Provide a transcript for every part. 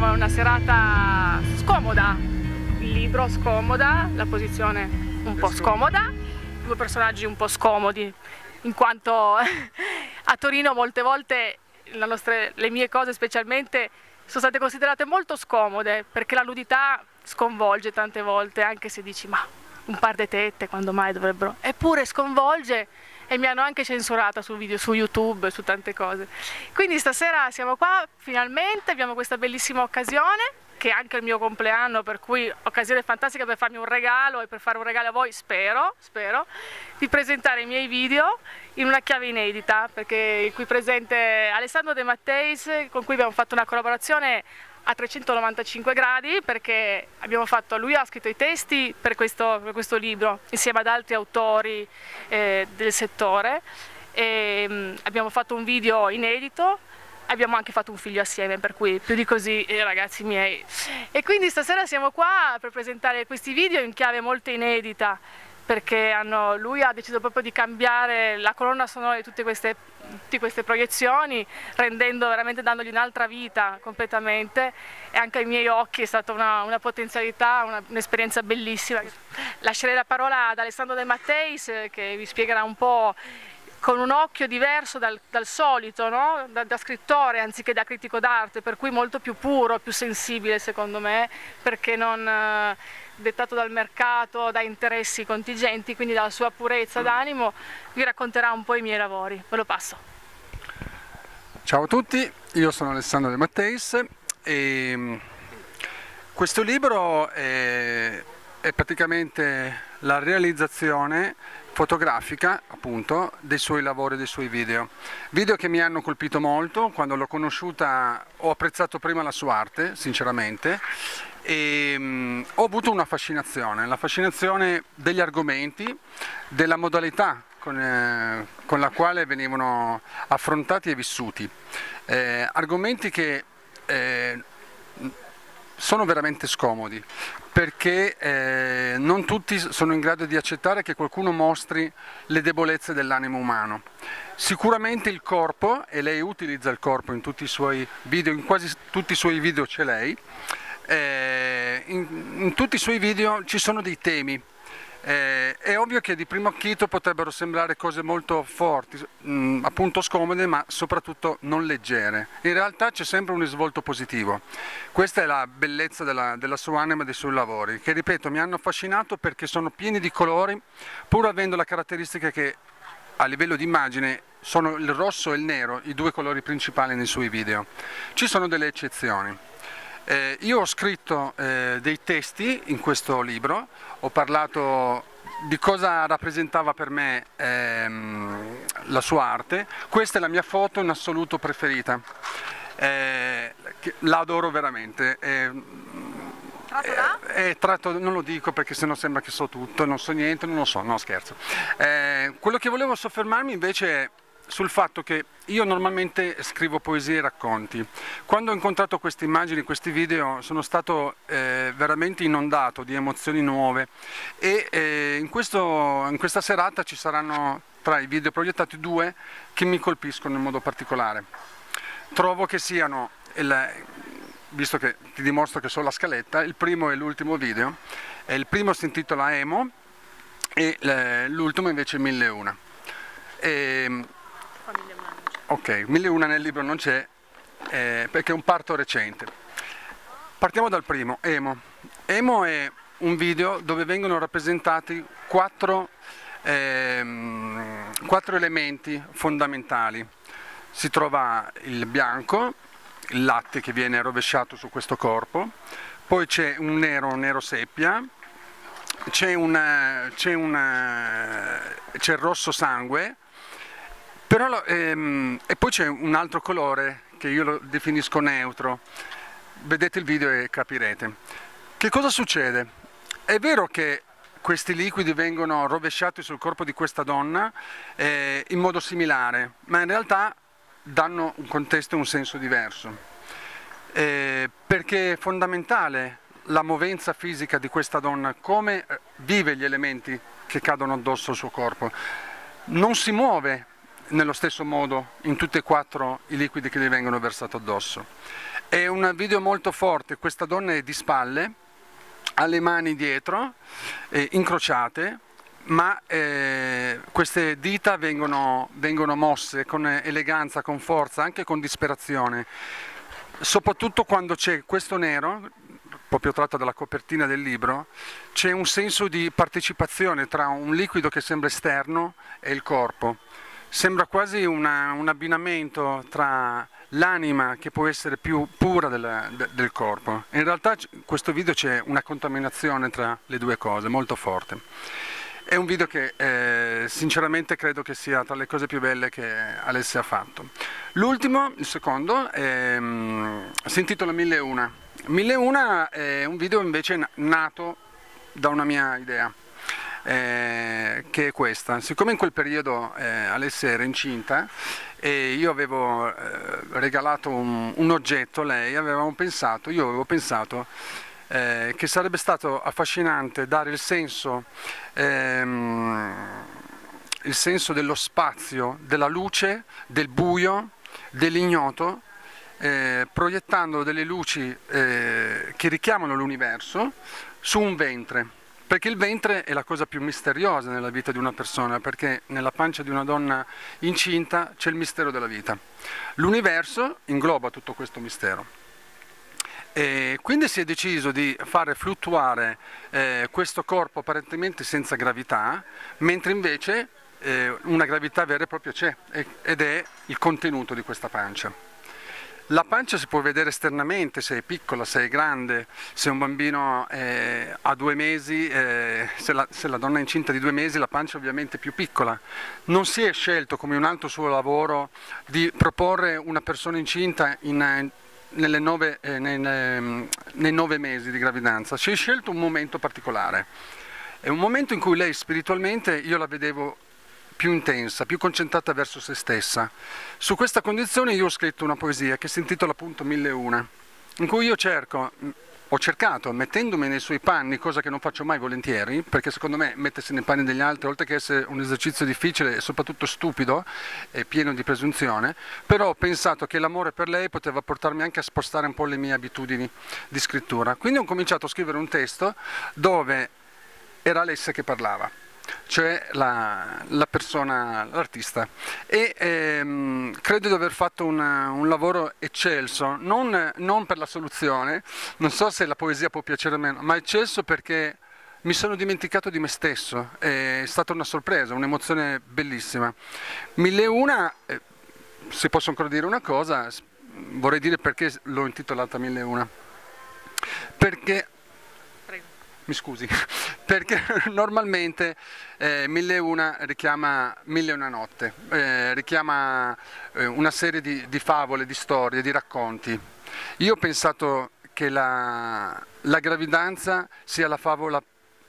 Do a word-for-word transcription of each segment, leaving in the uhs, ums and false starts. diciamo una serata scomoda, il libro scomoda, la posizione un po' scomoda, due personaggi un po' scomodi, in quanto a Torino molte volte la nostre, le mie cose specialmente sono state considerate molto scomode, perché la nudità sconvolge tante volte, anche se dici ma un par di tette quando mai dovrebbero, eppure sconvolge. E mi hanno anche censurata su video, su YouTube, su tante cose. Quindi stasera siamo qua, finalmente abbiamo questa bellissima occasione, che è anche il mio compleanno, per cui occasione fantastica per farmi un regalo e per fare un regalo a voi, spero, spero, di presentare i miei video in una chiave inedita, perché qui presente Alessandro De Matteis, con cui abbiamo fatto una collaborazione a trecentonovantacinque gradi, perché abbiamo fatto, lui ha scritto i testi per questo, per questo libro insieme ad altri autori eh, del settore, e, mh, abbiamo fatto un video inedito, abbiamo anche fatto un figlio assieme, per cui più di così eh, ragazzi miei. E quindi stasera siamo qua per presentare questi video in chiave molto inedita, perché hanno, lui ha deciso proprio di cambiare la colonna sonora di tutte queste, tutte queste proiezioni, rendendo, veramente dandogli un'altra vita completamente, e anche ai miei occhi è stata una, una potenzialità, un'esperienza bellissima. Lascerei la parola ad Alessandro De Matteis, che vi spiegherà un po' con un occhio diverso dal, dal solito, no? da, da scrittore anziché da critico d'arte, per cui molto più puro, più sensibile secondo me, perché non... Eh, dettato dal mercato, da interessi contingenti, quindi dalla sua purezza d'animo, vi racconterà un po' i miei lavori. Ve lo passo. Ciao a tutti, io sono Alessandro De Matteis e questo libro è, è praticamente la realizzazione fotografica, appunto, dei suoi lavori, dei suoi video. Video che mi hanno colpito molto, quando l'ho conosciuta ho apprezzato prima la sua arte, sinceramente, e um, ho avuto una fascinazione, la fascinazione degli argomenti, della modalità con, eh, con la quale venivano affrontati e vissuti, eh, argomenti che eh, sono veramente scomodi, perché eh, non tutti sono in grado di accettare che qualcuno mostri le debolezze dell'animo umano. Sicuramente il corpo, e lei utilizza il corpo in tutti i suoi video, in quasi tutti i suoi video c'è lei. Eh, in, in tutti i suoi video ci sono dei temi, eh, è ovvio che di primo acchito potrebbero sembrare cose molto forti, mh, appunto scomode, ma soprattutto non leggere. In realtà c'è sempre un risvolto positivo. Questa è la bellezza della, della sua anima e dei suoi lavori, che ripeto mi hanno affascinato perché sono pieni di colori, pur avendo la caratteristica che a livello di immagine sono il rosso e il nero i due colori principali nei suoi video. Ci sono delle eccezioni. Eh, io ho scritto eh, dei testi in questo libro, ho parlato di cosa rappresentava per me ehm, la sua arte. Questa è la mia foto in assoluto preferita, eh, che, la adoro veramente. Eh, tratto da? Eh, eh, tratto, non lo dico perché sennò sembra che so tutto, non so niente, non lo so, no scherzo. Eh, quello che volevo soffermarmi invece è sul fatto che io normalmente scrivo poesie e racconti. Quando ho incontrato queste immagini, questi video, sono stato eh, veramente inondato di emozioni nuove, e eh, in, questo, in questa serata ci saranno tra i video proiettati due che mi colpiscono in modo particolare. Trovo che siano, il, visto che ti dimostro che so la scaletta, il primo e l'ultimo video. Il primo si intitola Emo e l'ultimo invece mille e una. E, ok, mille e una nel libro non c'è, eh, perché è un parto recente. Partiamo dal primo, Emo. Emo è un video dove vengono rappresentati quattro, eh, quattro elementi fondamentali. Si trova il bianco, il latte che viene rovesciato su questo corpo, poi c'è un nero, un nero seppia, c'è il rosso sangue. Però, ehm, e poi c'è un altro colore che io lo definisco neutro, vedete il video e capirete. Che cosa succede? È vero che questi liquidi vengono rovesciati sul corpo di questa donna eh, in modo similare, ma in realtà danno un contesto e un senso diverso, eh, perché è fondamentale la movenza fisica di questa donna, come vive gli elementi che cadono addosso al suo corpo. Non si muove nello stesso modo in tutti e quattro i liquidi che gli vengono versati addosso. È un video molto forte, questa donna è di spalle, ha le mani dietro, eh, incrociate, ma eh, queste dita vengono, vengono mosse con eleganza, con forza, anche con disperazione. Soprattutto quando c'è questo nero, proprio tratto dalla copertina del libro, c'è un senso di partecipazione tra un liquido che sembra esterno e il corpo. Sembra quasi una, un abbinamento tra l'anima, che può essere più pura della, de, del corpo. In realtà in questo video c'è una contaminazione tra le due cose, molto forte. È un video che eh, sinceramente credo che sia tra le cose più belle che Alessia ha fatto. L'ultimo, il secondo, è, si intitola mille e una. mille e una è un video invece nato da una mia idea, eh, che è questa. Siccome in quel periodo eh, Alessia era incinta e io avevo eh, regalato un, un oggetto a lei, avevamo pensato, io avevo pensato eh, che sarebbe stato affascinante dare il senso, ehm, il senso dello spazio, della luce, del buio, dell'ignoto, eh, proiettando delle luci eh, che richiamano l'universo su un ventre, perché il ventre è la cosa più misteriosa nella vita di una persona, perché nella pancia di una donna incinta c'è il mistero della vita. L'universo ingloba tutto questo mistero. E quindi si è deciso di fare fluttuare eh, questo corpo apparentemente senza gravità, mentre invece eh, una gravità vera e propria c'è, ed è il contenuto di questa pancia. La pancia si può vedere esternamente, se è piccola, se è grande, se un bambino eh, ha due mesi, eh, se, la, se la donna è incinta di due mesi, la pancia ovviamente è più piccola. Non si è scelto, come un altro suo lavoro, di proporre una persona incinta in, nelle nove, eh, nei, nei nove mesi di gravidanza, si è scelto un momento particolare. È un momento in cui lei spiritualmente, io la vedevo più intensa, più concentrata verso se stessa. Su questa condizione io ho scritto una poesia che si intitola appunto mille e una, in cui io cerco, ho cercato, mettendomi nei suoi panni, cosa che non faccio mai volentieri, perché secondo me mettersi nei panni degli altri, oltre che essere un esercizio difficile e soprattutto stupido e pieno di presunzione, però ho pensato che l'amore per lei poteva portarmi anche a spostare un po' le mie abitudini di scrittura. Quindi ho cominciato a scrivere un testo dove era Alessia che parlava, cioè la, la persona, l'artista, e ehm, credo di aver fatto una, un lavoro eccelso, non, non per la soluzione, non so se la poesia può piacere o meno, ma eccelso perché mi sono dimenticato di me stesso, è stata una sorpresa, un'emozione bellissima. mille e una, eh, se posso ancora dire una cosa, vorrei dire perché l'ho intitolata mille e una, perché... Mi scusi, perché normalmente eh, mille e una richiama mille e una notte, eh, richiama eh, una serie di, di favole, di storie, di racconti. Io ho pensato che la, la gravidanza sia la favola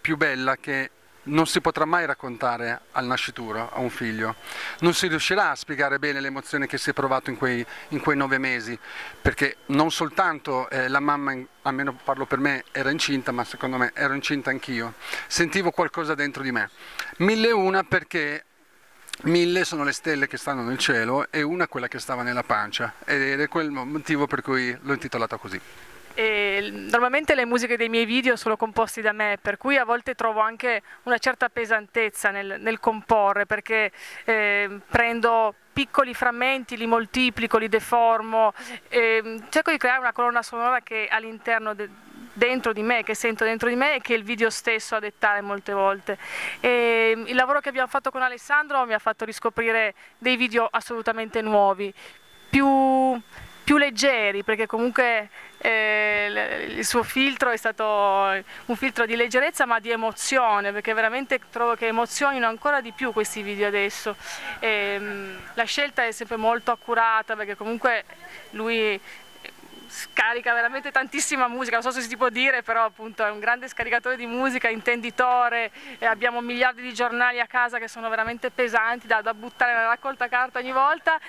più bella che non si potrà mai raccontare al nascituro, a un figlio. Non si riuscirà a spiegare bene l'emozione che si è provato in quei, in quei nove mesi, perché non soltanto eh, la mamma, almeno parlo per me, era incinta, ma secondo me ero incinta anch'io. Sentivo qualcosa dentro di me. Mille e una perché mille sono le stelle che stanno nel cielo e una quella che stava nella pancia, ed è quel motivo per cui l'ho intitolata così. E normalmente le musiche dei miei video sono composte da me, per cui a volte trovo anche una certa pesantezza nel, nel comporre, perché eh, prendo piccoli frammenti, li moltiplico, li deformo, eh, cerco di creare una colonna sonora che all'interno dentro di me, che sento dentro di me e che il video stesso a dettare molte volte. E il lavoro che abbiamo fatto con Alessandro mi ha fatto riscoprire dei video assolutamente nuovi, più... più leggeri, perché comunque eh, il suo filtro è stato un filtro di leggerezza ma di emozione, perché veramente trovo che emozionino ancora di più questi video adesso. E, la scelta è sempre molto accurata, perché comunque lui scarica veramente tantissima musica, non so se si può dire, però appunto è un grande scaricatore di musica, intenditore, e abbiamo miliardi di giornali a casa che sono veramente pesanti da, da buttare nella raccolta carta ogni volta.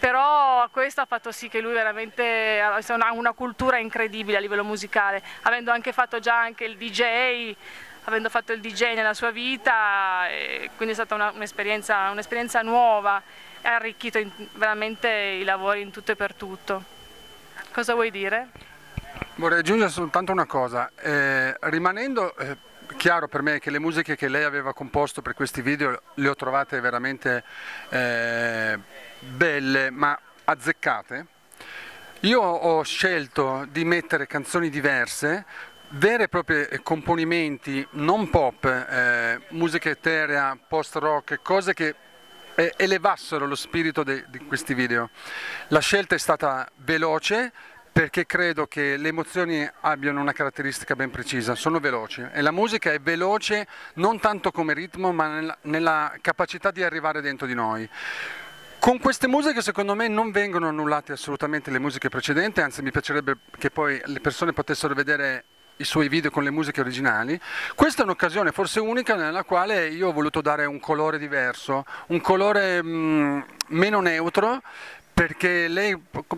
Però questo ha fatto sì che lui veramente ha una cultura incredibile a livello musicale, avendo anche fatto già anche il D J, avendo fatto il D J nella sua vita, e quindi è stata un'esperienza un'esperienza nuova, ha arricchito in, veramente i lavori in tutto e per tutto. Cosa vuoi dire? Vorrei aggiungere soltanto una cosa, eh, rimanendo eh, chiaro per me che le musiche che lei aveva composto per questi video le ho trovate veramente eh, belle ma azzeccate, io ho scelto di mettere canzoni diverse, vere e proprie componimenti non pop, eh, musica eterea, post rock, cose che eh, elevassero lo spirito de, di questi video. La scelta è stata veloce perché credo che le emozioni abbiano una caratteristica ben precisa, sono veloci e la musica è veloce non tanto come ritmo ma nella, nella capacità di arrivare dentro di noi. Con queste musiche secondo me non vengono annullate assolutamente le musiche precedenti, anzi mi piacerebbe che poi le persone potessero vedere i suoi video con le musiche originali. Questa è un'occasione forse unica nella quale io ho voluto dare un colore diverso, un colore mh, meno neutro, perché lei,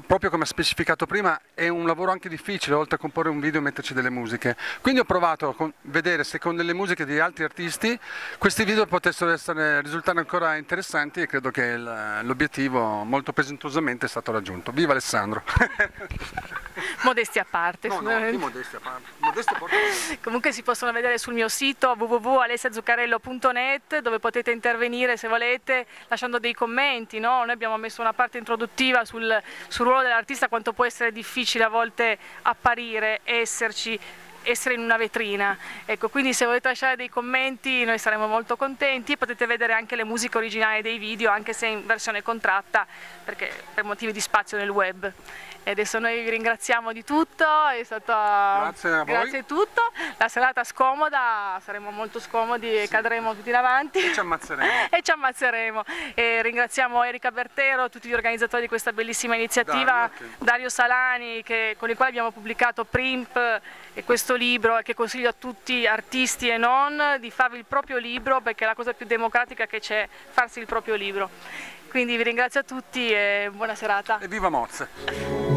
proprio come ha specificato prima, è un lavoro anche difficile, oltre a comporre un video e metterci delle musiche. Quindi ho provato a vedere se con delle musiche di altri artisti questi video potessero essere, risultare ancora interessanti, e credo che l'obiettivo molto presuntuosamente è stato raggiunto. Viva Alessandro! Modestia a parte. No, no, di modestia a parte. Modestia Comunque si possono vedere sul mio sito w w w punto alessia zuccarello punto net, dove potete intervenire se volete, lasciando dei commenti, no? Noi abbiamo messo una parte introduttiva Sul, sul ruolo dell'artista, quanto può essere difficile a volte apparire, esserci, essere in una vetrina. Ecco, quindi se volete lasciare dei commenti noi saremo molto contenti. Potete vedere anche le musiche originali dei video, anche se in versione contratta, perché per motivi di spazio nel web. E adesso noi vi ringraziamo di tutto, è stato grazie a, grazie a tutto, la serata scomoda, saremo molto scomodi, sì, e cadremo tutti davanti e ci ammazzeremo. e ci ammazzeremo. E ringraziamo Erika Bertero, tutti gli organizzatori di questa bellissima iniziativa, Dario, okay. Dario Salani, che, con il quale abbiamo pubblicato Primp e questo libro, che consiglio a tutti, artisti e non, di farvi il proprio libro, perché è la cosa più democratica che c'è, farsi il proprio libro. Quindi vi ringrazio a tutti e buona serata. E viva Moz!